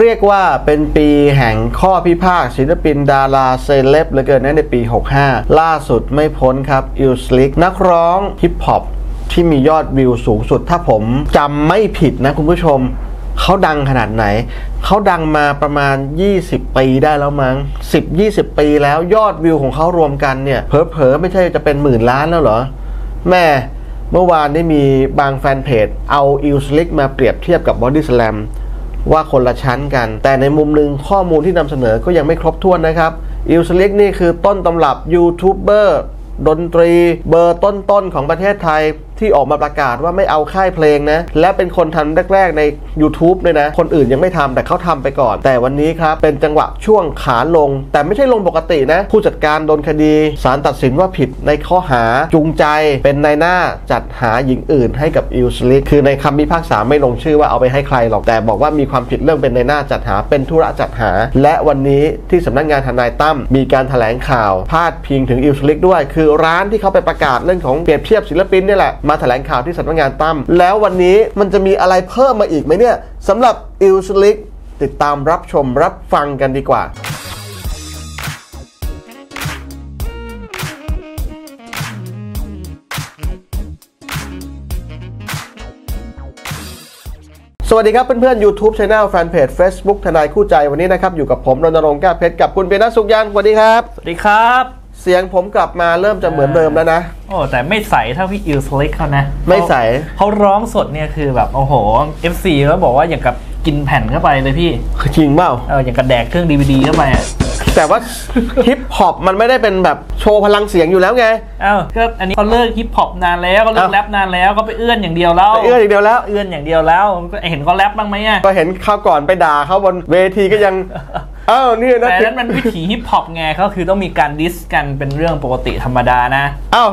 เรียกว่าเป็นปีแห่งข้อพิพาทศิลปินดาราเซเลบเหลือเกินในปี 65ล่าสุดไม่พ้นครับอิลสลิกนักร้องฮิปฮอปที่มียอดวิวสูงสุดถ้าผมจำไม่ผิดนะคุณผู้ชมเขาดังขนาดไหนเขาดังมาประมาณ20ปีได้แล้วมั้ง 10-20 ปีแล้วยอดวิวของเขารวมกันเนี่ยเผลอๆไม่ใช่จะเป็นหมื่นล้านแล้วเหรอแม่เมื่อวานได้มีบางแฟนเพจเอาอิลสลิกมาเปรียบเทียบกับบอดี้สแลมว่าคนละชั้นกันแต่ในมุมหนึ่งข้อมูลที่นำเสนอก็ยังไม่ครบถ้วนนะครับอิลสลิกนี่คือต้นตำรับยูทูบเบอร์ดนตรีเบอร์ต้นๆของประเทศไทยที่ออกมาประกาศว่าไม่เอาค่ายเพลงนะและเป็นคนทำแรกๆใน YouTube เลยนะคนอื่นยังไม่ทำแต่เขาทำไปก่อนแต่วันนี้ครับเป็นจังหวะช่วงขาลงแต่ไม่ใช่ลงปกตินะผู้จัดการโดนคดีศาลตัดสินว่าผิดในข้อหาจูงใจเป็นนายหน้าจัดหาหญิงอื่นให้กับอิลสลิกคือในคำพิพากษาไม่ลงชื่อว่าเอาไปให้ใครหรอกแต่บอกว่ามีความผิดเรื่องเป็นนายหน้าจัดหาเป็นธุระจัดหาและวันนี้ที่สำนักงานทนายตั้มมีการแถลงข่าวพาดพิงถึงอิลสลิกด้วยคือร้านที่เขาไปประกาศเรื่องของเปรียบเทียบศิลปินนี่แหละมาแถลงข่าวที่สำนักงานตั้มแล้ววันนี้มันจะมีอะไรเพิ่มมาอีกไหมเนี่ยสำหรับอิลสลิกติดตามรับชมรับฟังกันดีกว่าสวัสดีครับเพื่อนๆ YouTube Channel แฟนเพจ Facebook ทนายคู่ใจวันนี้นะครับอยู่กับผมรณรงค์แก้วเพชรกับคุณเปียโนสุขยานสวัสดีครับสวัสดีครับเสียงผมกลับมาเริ่มจะเหมือนเดิมแล้วนะโอ้แต่ไม่ใสเท่าพี่อิลสลิกเขานะไม่ใสเขาร้องสดเนี่ยคือแบบโอ้โห FC แล้วบอกว่าอย่างกับกินแผ่นเข้าไปเลยพี่จริงเปล่าอย่างกับแดกเครื่อง DVD เข้าไปแต่ว่าฮิปฮอปมันไม่ได้เป็นแบบโชว์พลังเสียงอยู่แล้วไงก็อันนี้เขาเลิกฮิปฮอปนานแล้วเขาเลิกแรปนานแล้วก็ไปเอื้อนอย่างเดียวแล้วเอื้อนอย่างเดียวแล้วเอื้อนอย่างเดียวแล้วเห็นเขาแรปบ้างไหมอ่ะก็เห็นเขาก่อนไปด่าเขาบนเวทีก็ยังนี่นะแต่นั้นมันวิถีฮิปฮอปไงเขาคือต้องมีการดิสกันเป็นเรื่องปกติธรรมดานะ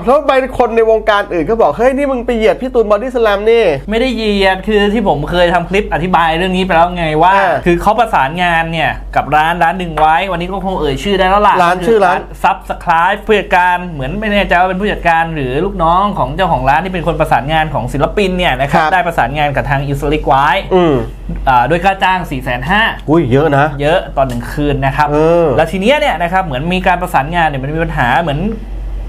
แล้วไปคนในวงการอื่นก็บอกเฮ้ยนี่มึงไปเหยียดพี่ตูนบอดี้สแลมนี่ไม่ได้เหยียดคือที่ผมเคยทำคลิปอธิบายเรื่องนี้ไปแล้วไงว่าคือเขาประสานงานเนี่ยกับร้านหนึ่งไว้วันนี้ก็คงเอ่ยชื่อได้แล้วล่ะร้านชื่อร้านซับสไครป์ผู้จัดการเหมือนไม่แน่ใจว่าเป็นผู้จัดการหรือลูกน้องของเจ้าของร้านที่เป็นคนประสานงานของศิลปินเนี่ยนะครับได้ประสานงานกับทางอิลสลิกไว้ด้วยค่าจ้าง 450,000 อุ้ยเยอะนะเยอะตอนหนึ่งคืนนะครับแล้วทีเนี้ยเนี่ยนะครับเหมือนมีการประสานงานเนี่ยมันมีปัญหาเหมือน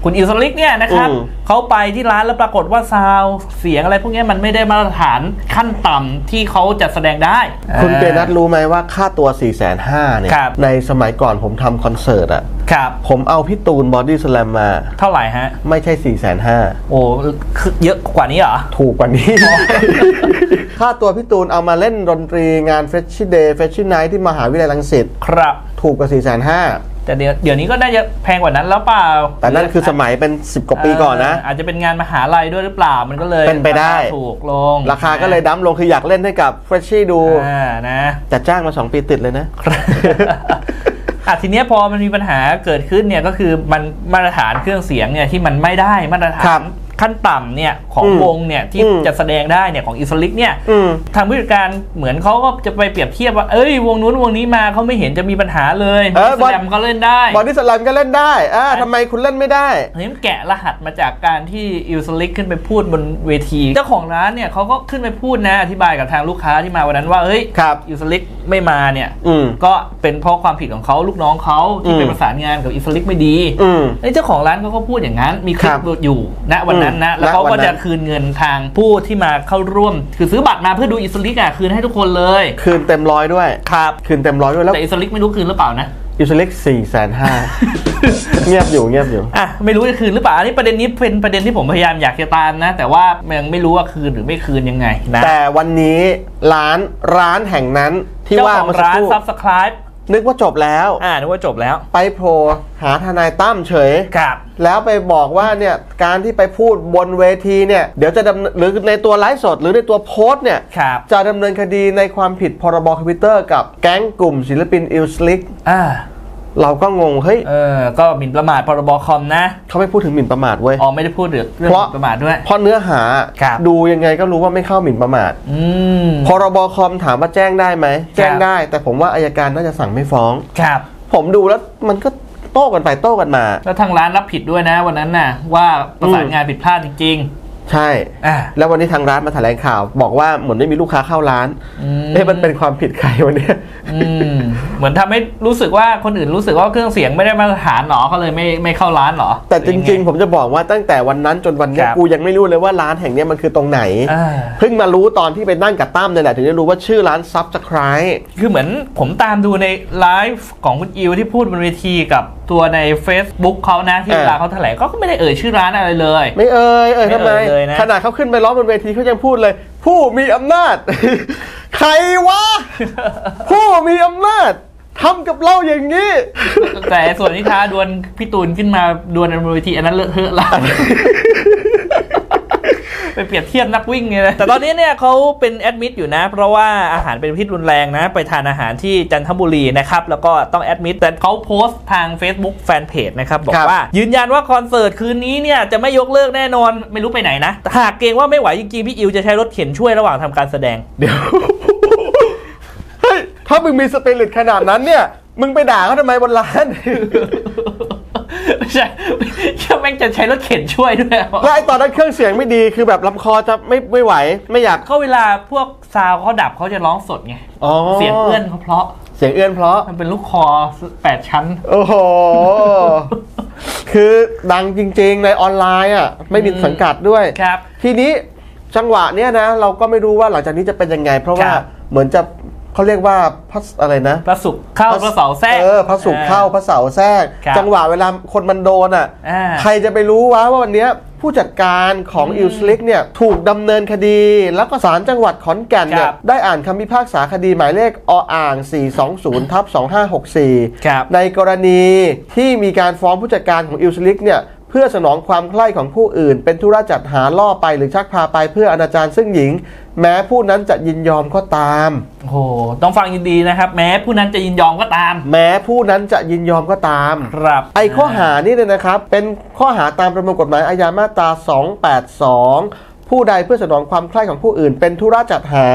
คุณอิลสลิกเนี่ยนะครับเขาไปที่ร้านแล้วปรากฏว่าซาวเสียงอะไรพวกนี้มันไม่ได้มาตรฐานขั้นต่ำที่เขาจะแสดงได้คุณเปนัทรู้ไหมว่าค่าตัว 450,000 เนี่ยในสมัยก่อนผมทำคอนเสิร์ตอะผมเอาพี่ตูนบอดี้สแลมมาเท่าไหร่ฮะไม่ใช่ 450,000 โอ้เยอะกว่านี้เหรอถูกกว่านี้ค่าตัวพี่ตูนเอามาเล่นดนตรีงานเฟชชี่เดย์เฟชชี่ไนท์ที่มหาวิทยาลัยรังสิตครับถูกกว่า 450,000แต่เดี๋ยวนี้ก็น่าจะแพงกว่านั้นแล้วเปล่าแต่นั่นคือสมัยเป็น10กว่าปีก่อนนะอาจจะเป็นงานมหาลัยด้วยหรือเปล่ามันก็เลยเป็นไปได้ถูกลงราคาก็เลยดั้มลงคืออยากเล่นให้กับเฟรชชี่ดูนะแต่จ้างมา2ปีติดเลยนะทีเนี้ยพอมันมีปัญหาเกิดขึ้นเนี่ยก็คือมันมาตรฐานเครื่องเสียงเนี่ยที่มันไม่ได้มาตรฐานขั้นต่ำเนี่ยของวงเนี่ยที่จะแสดงได้เนี่ยของอิลสลิกเนี่ยทางผู้จัดการเหมือนเขาก็จะไปเปรียบเทียบว่าเอ้ยวงนู้นวงนี้มาเขาไม่เห็นจะมีปัญหาเลยบอดี้สแลมก็เล่นได้บอดี้สแลมก็เล่นได้ทำไมคุณเล่นไม่ได้นี่มันแกะรหัสมาจากการที่อิลสลิกขึ้นไปพูดบนเวทีเจ้าของร้านเนี่ยเขาก็ขึ้นไปพูดนะอธิบายกับทางลูกค้าที่มาวันนั้นว่าเฮ้ยอิลสลิกไม่มาเนี่ยก็เป็นเพราะความผิดของเขาลูกน้องเขาที่ไปประสานงานกับอิลสลิกไม่ดีเจ้าของร้านเขาก็พูดอย่างนั้นมีคลิปอยู่ณวันนั้นนะแล้วเขาก็จะคืนเงินทางผู้ที่มาเข้าร่วมคือซื้อบัตรมาเพื่อดูอิลสลิกอ่ะคืนให้ทุกคนเลยคืนเต็มร้อยด้วยครับคืนเต็มร้อยด้วยแล้วแต่อิลสลิกไม่รู้คืนหรือเปล่านะอิลสลิก 450,000 เงียบอยู่อ่ะไม่รู้จะคืนหรือเปล่าอันนี้ประเด็นนี้เป็นประเด็นที่ผมพยายามอยากจะตามนะแต่ว่ายังไม่รู้ว่าคืนหรือไม่คืนยังไงนะแต่วันนี้ร้านแห่งนั้นที่ว่ามันร้าน Subscribeนึกว่าจบแล้วไปโผล่หาทนายตั้มเฉยครับแล้วไปบอกว่าเนี่ยการที่ไปพูดบนเวทีเนี่ยเดี๋ยวจะหรือในตัวไลฟ์สดหรือในตัวโพสเนี่ยจะดำเนินคดีในความผิดพรบคอมพิวเตอร์กับแก๊งกลุ่มศิลปินอิลสลิกเราก็งงเฮ้ยก็หมิ่นประมาทพรบคอมนะเขาไม่พูดถึงหมิ่นประมาทเว้ยอ๋อไม่ได้พูดเรื่องหมิ่นประมาทด้วยเพราะเนื้อหาดูยังไงก็รู้ว่าไม่เข้าหมิ่นประมาทพรบคอมถามว่าแจ้งได้ไหมแจ้งได้แต่ผมว่าอัยการน่าจะสั่งไม่ฟ้องครับผมดูแล้วมันก็โต้กันไปโต้กันมาแล้วทางร้านรับผิดด้วยนะวันนั้นน่ะว่าประสานงานผิดพลาดจริง ใช่แล้ววันนี้ทางร้านมาแถลงข่าวบอกว่าเหมือนไม่มีลูกค้าเข้าร้านเอ๊ะมันเป็นความผิดใครวันนี้เหมือนทำให้รู้สึกว่าคนอื่นรู้สึกว่าเครื่องเสียงไม่ได้มาตรฐานหรอเขาเลยไม่เข้าร้านหรอแต่จริงๆผมจะบอกว่าตั้งแต่วันนั้นจนวันนี้กูยังไม่รู้เลยว่าร้านแห่งนี้มันคือตรงไหนเพิ่งมารู้ตอนที่ไปนั่งกับตั้มเนี่ยแหละถึงจะรู้ว่าชื่อร้านซับสไครป์คือเหมือนผมตามดูในไลฟ์ของคุณอิวที่พูดบนเวทีกับตัวใน Facebook เขานะที่เวลาเขาแถลงก็ไม่ได้เอ่ยชื่อร้านอะไรเลยไม่เอ่ยทำไมขนาดเขาขึ้นไปร้องบนเวทีเขายังพูดเลยผู้มีอำนาจใครวะผู้มีอำนาจทำกับเราอย่างนี้แต่ส่วนนิทาดวลพี่ตูนขึ้นมาดวลบนเวทีอันนั้นเลอะเทอะละเป็นเปรียบเทียบนักวิ่งไงแต่ตอนนี้เนี่ยเขาเป็นแอดมิดอยู่นะเพราะว่าอาหารเป็นพิษรุนแรงนะไปทานอาหารที่จันทบุรีนะครับแล้วก็ต้องแอดมิดแต่เขาโพสต์ทาง Facebook Fanpage นะครับบอกว่ายืนยันว่าคอนเสิร์ตคืนนี้เนี่ยจะไม่ยกเลิกแน่นอนไม่รู้ไปไหนนะหากเกรงว่าไม่ไหวจริงๆพี่อิวจะใช้รถเข็นช่วยระหว่างทำการแสดงเดี๋ยวเฮ้ยถ้ามึงมีสปิริตขนาดนั้นเนี่ยมึงไปด่าเขาทำไมบนร้านไม่ใช่แม่งจะใช้รถเข็นช่วยด้วยแล้วไอ้ตอนนั้นเครื่องเสียงไม่ดีคือแบบลำคอจะไม่ไหวไม่อยากเขาเวลาพวกซาวเขาดับเขาจะร้องสดไงเสียงเอื้อนเขาเพราะเสียงเอื้อนเพราะมันเป็นลูกคอ8ชั้นโอ้โหคือดังจริงๆในออนไลน์อ่ะไม่บินสังกัดด้วยครับทีนี้จังหวะเนี้ยนะเราก็ไม่รู้ว่าหลังจากนี้จะเป็นยังไงเพราะว่าเหมือนจะเขาเรียกว่าพระอะไรนะพระศุกร์เข้าพระเสาแทรกพระศุกร์เข้าพระเสาแทรกจังหวะเวลาคนมันโดนอ่ะใครจะไปรู้ว่าวันนี้ผู้จัดการของอิลสลิกเนี่ยถูกดำเนินคดีแล้วก็ศาลจังหวัดขอนแก่นเนี่ยได้อ่านคำพิพากษาคดีหมายเลขออ่าง 420/2564 ในกรณีที่มีการฟ้องผู้จัดการของอิลสลิกเนี่ยเพื่อสนองความใคร่ของผู้อื่นเป็นธุระจัดหาล่อไปหรือชักพาไปเพื่ออนาจารซึ่งหญิงแม้ผู้นั้นจะยินยอมก็ตามโอ้โหต้องฟังยินดีนะครับแม้ผู้นั้นจะยินยอมก็ตามครับไอ้ข้อหานี่เลยนะครับเป็นข้อหาตามประมวลกฎหมายอาญามาตรา282ผู้ใดเพื่อสนองความใคร่ของผู้อื่นเป็นธุระจัดหา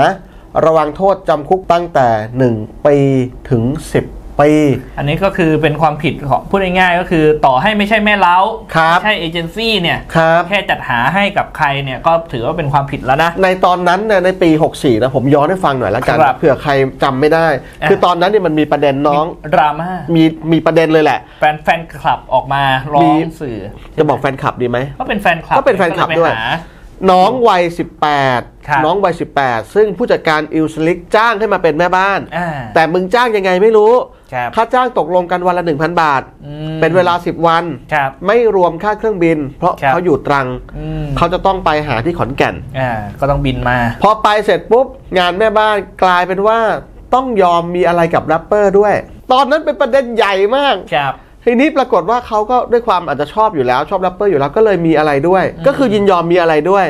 ระวังโทษจำคุกตั้งแต่1 ปีถึง10 ปีอันนี้ก็คือเป็นความผิดของพูดง่ายๆก็คือต่อให้ไม่ใช่แม่เล้าไม่ใช่เอเจนซี่เนี่ยแค่จัดหาให้กับใครเนี่ยก็ถือว่าเป็นความผิดแล้วนะในตอนนั้นเนี่ยในปี64นะผมย้อนให้ฟังหน่อยละกันเผื่อใครจำไม่ได้คือตอนนั้นเนี่ยมันมีประเด็นน้องดราม่ามีประเด็นเลยแหละแฟนคลับออกมาร้องสื่อจะบอกแฟนคลับดีไหมก็เป็นแฟนคลับด้วยน้องวัย18ซึ่งผู้จัดการอิลสลิกจ้างให้มาเป็นแม่บ้านแต่มึงจ้างยังไงไม่รู้ค่าจ้างตกลงกันวันละ 1,000 บาทเป็นเวลา10 วันไม่รวมค่าเครื่องบินเพราะเขาอยู่ตรังเขาจะต้องไปหาที่ขอนแก่นก็ต้องบินมาพอไปเสร็จปุ๊บงานแม่บ้านกลายเป็นว่าต้องยอมมีอะไรกับแรปเปอร์ด้วยตอนนั้นเป็นประเด็นใหญ่มากทีนี้ปรากฏว่าเขาก็ด้วยความอาจจะชอบอยู่แล้วชอบแรปเปอร์อยู่แล้วก็เลยมีอะไรด้วยก็คือยินยอมมีอะไรด้วย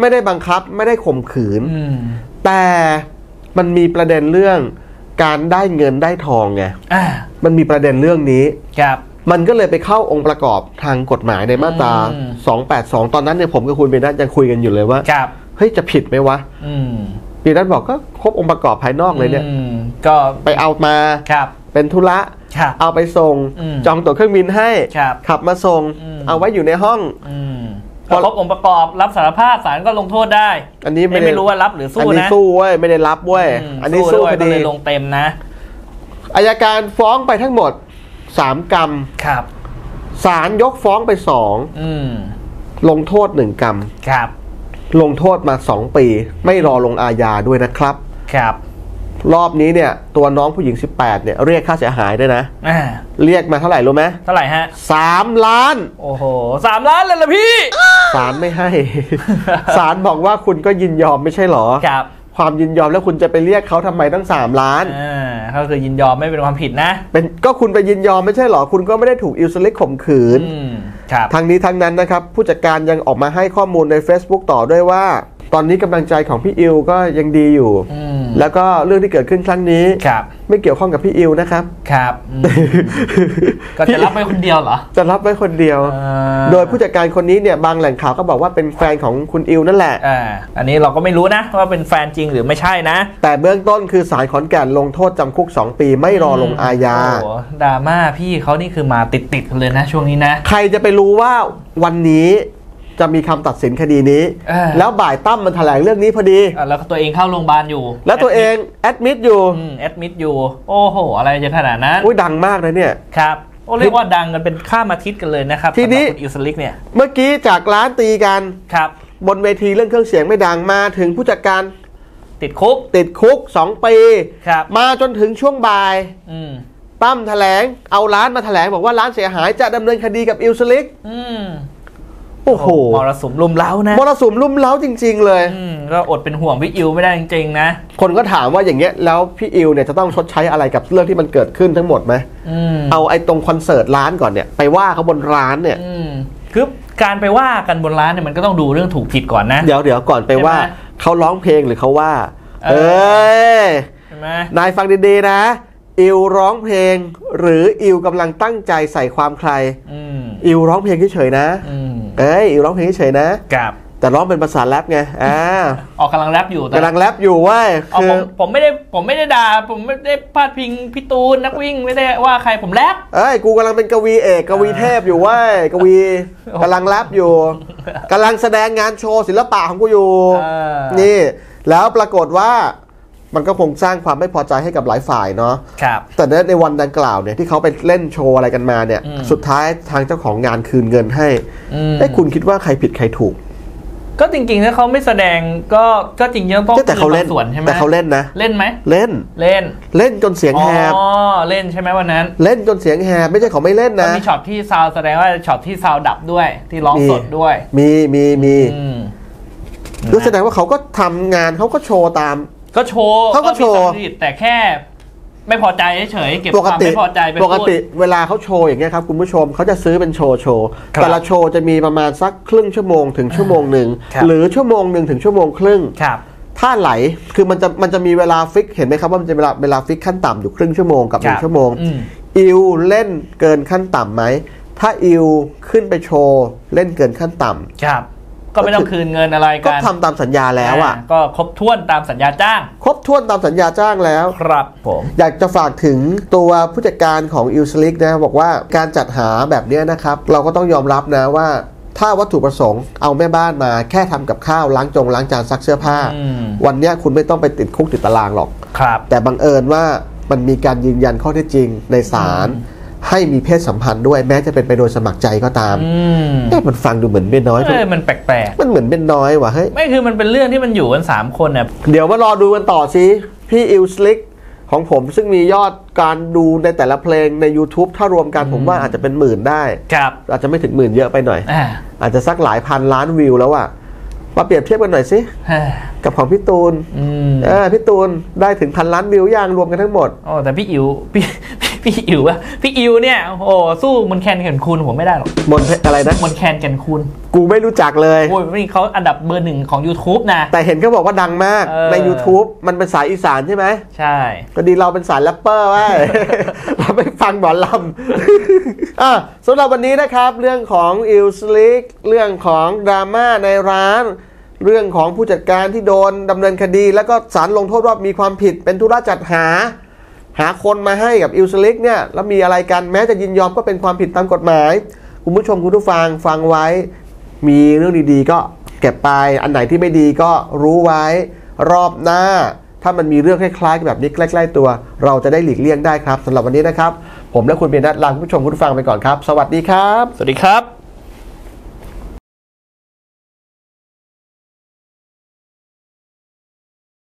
ไม่ได้บังคับไม่ได้ข่มขืนแต่มันมีประเด็นเรื่องการได้เงินได้ทองไงมันมีประเด็นเรื่องนี้มันก็เลยไปเข้าองค์ประกอบทางกฎหมายในมาตรา282ตอนนั้นเนี่ยผมกับคุณปีนัทยังคุยกันอยู่เลยว่าเฮ้ยจะผิดไหมวะปีนัทบอกก็ครบองค์ประกอบภายนอกเลยเนี่ยก็ไปเอามาเป็นธุระเอาไปส่งจองตั๋วเครื่องบินให้ขับมาส่งเอาไว้อยู่ในห้องพอครบองค์ประกอบรับสารภาพศาลก็ลงโทษได้อันนี้ไม่รู้ว่ารับหรือสู้นะอันนี้สู้เว้ยไม่ได้รับเว้ยอันนี้สู้คดีลงเต็มนะอัยการฟ้องไปทั้งหมด3 กรรมครับศาลยกฟ้องไป2ลงโทษ1 กรรมครับลงโทษมา2 ปีไม่รอลงอาญาด้วยนะครับครับรอบนี้เนี่ยตัวน้องผู้หญิง18เนี่ยเรียกค่าเสียหายด้วยนะเรียกมาเท่าไหร่รู้ไหมเท่าไหร่ฮะ3 ล้านโอ้โห3 ล้านเลยล่ะพี่ศาลไม่ให้ศาลบอกว่าคุณก็ยินยอมไม่ใช่หรอครับความยินยอมแล้วคุณจะไปเรียกเขาทำไมตั้ง3 ล้านเขาคือยินยอมไม่เป็นความผิดนะเป็นก็คุณไปยินยอมไม่ใช่หรอคุณก็ไม่ได้ถูกอิลสลิกข่มขืนครับทั้งนี้ทั้งนั้นนะครับผู้จัดการยังออกมาให้ข้อมูลใน Facebook ต่อด้วยว่าตอนนี้กำลังใจของพี่อิวก็ยังดีอยู่แล้วก็เรื่องที่เกิดขึ้นครั้งนี้ไม่เกี่ยวข้องกับพี่อิวนะครับครับก็จะรับไว้คนเดียวเหรอจะรับไว้คนเดียวโดยผู้จัดการคนนี้เนี่ยบางแหล่งข่าวก็บอกว่าเป็นแฟนของคุณอิวนั่นแหละอันนี้เราก็ไม่รู้นะว่าเป็นแฟนจริงหรือไม่ใช่นะแต่เบื้องต้นคือศาลขอนแก่นลงโทษจำคุก2 ปีไม่รอลงอาญาโอ้ดราม่าพี่เขานี่คือมาติดเลยนะช่วงนี้นะใครจะไปรู้ว่าวันนี้ จะมีคำตัดสินคดีนี้แล้วบ่ายตั้มมันแถลงเรื่องนี้พอดีแล้วตัวเองเข้าโรงพยาบาลอยู่แล้วตัวเองแอดมิดอยู่โอ้โหอะไรจะขนาดนั้นอุ้ยดังมากเลยเนี่ยครับโอ้เรียกว่าดังกันเป็นข้ามอาทิตย์กันเลยนะครับทีนี้อิวสลิกเนี่ยเมื่อกี้จากร้านตีกันครับบนเวทีเรื่องเครื่องเสียงไม่ดังมาถึงผู้จัดการติดคุก2 ปีครับมาจนถึงช่วงบ่ายตั้มแถลงเอาร้านมาแถลงบอกว่าร้านเสียหายจะดำเนินคดีกับอิวสลิกโอ้โหมรสุมรุมเร้านะมรสุมรุมเร้าจริงๆเลยก็อดเป็นห่วงพี่อิวไม่ได้จริงๆนะคนก็ถามว่าอย่างเงี้ยแล้วพี่อิวเนี่ยจะต้องชดใช้อะไรกับเรื่องที่มันเกิดขึ้นทั้งหมดไหมเอาไอ้ตรงคอนเสิร์ตร้านก่อนเนี่ยไปว่าเขาบนร้านเนี่ยคือการไปว่ากันบนร้านเนี่ยมันก็ต้องดูเรื่องถูกผิดก่อนนะเดี๋ยวก่อนไปว่าเขาร้องเพลงหรือเขาว่าเอ้ยนายฟังดีๆนะอิวร้องเพลงหรืออิวกำลังตั้งใจใส่ความใครอิวร้องเพลงเฉยๆนะอิวร้องเพลงเฉยๆนะแต่ร้องเป็นภาษาแรปไงออกกำลังแรปอยู่ว่าผมไม่ได้ด่าผมไม่ได้พาดพิงพี่ตูนนักวิ่งไม่ได้ว่าใครผมแรปกูกำลังเป็นกวีเอกกวีเทพอยู่ว่ากวีกำลังแรปอยู่กำลังแสดงงานโชว์ศิลปะของกูอยู่นี่แล้วปรากฏว่ามันก็คงสร้างความไม่พอใจให้กับหลายฝ่ายเนาะแต่ในวันดังกล่าวเนี่ยที่เขาไปเล่นโชว์อะไรกันมาเนี่ยสุดท้ายทางเจ้าของงานคืนเงินให้คุณคิดว่าใครผิดใครถูกก็จริงๆถ้าเขาไม่แสดงก็จริงๆต้องแต่เขาเล่นส่วนใช่ไหมแต่เขาเล่นนะเล่นไหมเล่นจนเสียงแหบเล่นใช่ไหมวันนั้นเล่นจนเสียงแหบไม่ใช่เขาไม่เล่นนะมีช็อตที่ซาวแสดงว่าช็อตที่ซาวดับด้วยที่ร้องสดด้วยมีก็แสดงว่าเขาก็ทำงานเขาก็โชว์ตามก็โชว์เขาก็โชว์แต่แค่ไม่พอใจเฉยเก็บความไม่พอใจไปปกติเวลาเขาโชว์อย่างเงี้ยครับคุณผู้ชมเขาจะซื้อเป็นโชว์แต่ละโชว์จะมีประมาณสักครึ่งชั่วโมงถึง1 ชั่วโมงหรือ1 ชั่วโมงถึง1 ชั่วโมงครึ่งถ้าไหลคือมันจะมีเวลาฟิกเห็นไหมครับว่ามันจะเวลาฟิกขั้นต่ำอยู่1/2 ชั่วโมงกับ1 ชั่วโมงอิวเล่นเกินขั้นต่ำไหมถ้าอิวขึ้นไปโชว์เล่นเกินขั้นต่ำก็ไม่ต้องคืนเงินอะไรกันก็ทำตามสัญญาแล้วอ่ะก็ครบถ้วนตามสัญญาจ้างแล้วครับผมอยากจะฝากถึงตัวผู้จัดการของอิวสลิกนะบอกว่าการจัดหาแบบนี้นะครับเราก็ต้องยอมรับนะว่าถ้าวัตถุประสงค์เอาแม่บ้านมาแค่ทำกับข้าวล้างจานซักเสื้อผ้าวันนี้คุณไม่ต้องไปติดคุกติดตารางหรอกครับแต่บังเอิญว่ามันมีการยืนยันข้อเท็จจริงในศาลให้มีเพศสัมพันธ์ด้วยแม้จะเป็นไปโดยสมัครใจก็ตามแต่มันฟังดูเหมือนเป็นน้อยมันแปลกๆมันเหมือนเป็นน้อยว่ะเฮ้ยไม่คือมันเป็นเรื่องที่มันอยู่กัน3 คนเนี่ยเดี๋ยวมารอดูกันต่อสิพี่อิวสลิกของผมซึ่งมียอดการดูในแต่ละเพลงใน YouTube ถ้ารวมกันผมว่าอาจจะเป็น10,000ได้ครับอาจจะไม่ถึง10,000เยอะไปหน่อยอาจจะสักหลายพันล้านวิวแล้วอ่ะมาเปรียบเทียบกันหน่อยสิกับของพี่ตูนพี่ตูนได้ถึง1,000 ล้านวิวอย่างรวมกันทั้งหมดอ๋อแต่พี่อิวอะพี่อิวเนี่ยโอ้สู้มนแคนแก่นคูณผมไม่ได้หรอกมนอะไรนะมนแคนแก่นคูณกูไม่รู้จักเลยโอ้ยนี่เขาอันดับเบอร์ 1ของ YouTube นะแต่เห็นเขาบอกว่าดังมากใน YouTube มันเป็นสายอีสานใช่ไหมใช่ก็ดีเราเป็นสายแรปเปอร์ไว้ เราไปฟังหมอลำสำหรับวันนี้นะครับเรื่องของอิวสลิกเรื่องของดราม่าในร้านเรื่องของผู้จัดการที่โดนดำเนินคดีแล้วก็ศาลลงโทษว่ามีความผิดเป็นธุระจัดหาคนมาให้กับอิวสลิกเนี่ยแล้วมีอะไรกันแม้จะยินยอมก็เป็นความผิดตามกฎหมายคุณผู้ชมคุณผู้ฟังฟังไว้มีเรื่องดีๆก็เก็บไปอันไหนที่ไม่ดีก็รู้ไว้รอบหน้าถ้ามันมีเรื่องคล้ายๆแบบนี้ใกล้ๆตัวเราจะได้หลีกเลี่ยงได้ครับสำหรับวันนี้นะครับผมและคุณเบียร์นัทลาคุณผู้ชมคุณผู้ฟังไปก่อนครับสวัสดีครับ